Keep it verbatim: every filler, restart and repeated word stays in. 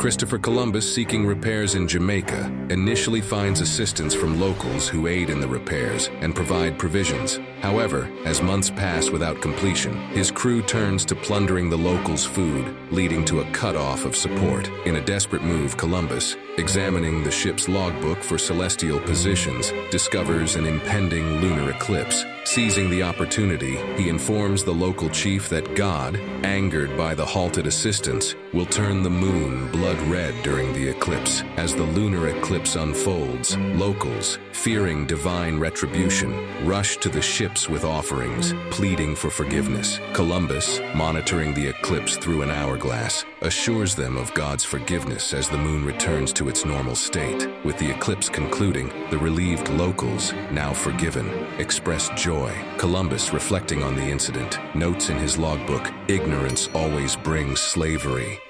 Christopher Columbus, seeking repairs in Jamaica, initially finds assistance from locals who aid in the repairs and provide provisions. However, as months pass without completion, his crew turns to plundering the locals' food, leading to a cutoff of support. In a desperate move, Columbus, examining the ship's logbook for celestial positions, discovers an impending lunar eclipse. Seizing the opportunity, he informs the local chief that God, angered by the halted assistance, will turn the moon blood red during the eclipse. As the lunar eclipse unfolds, locals, fearing divine retribution, rush to the ships with offerings, pleading for forgiveness. Columbus, monitoring the eclipse through an hourglass, assures them of God's forgiveness as the moon returns to its normal state. With the eclipse concluding, the relieved locals, now forgiven, express joy. Columbus, reflecting on the incident, notes in his logbook, "Ignorance always brings slavery."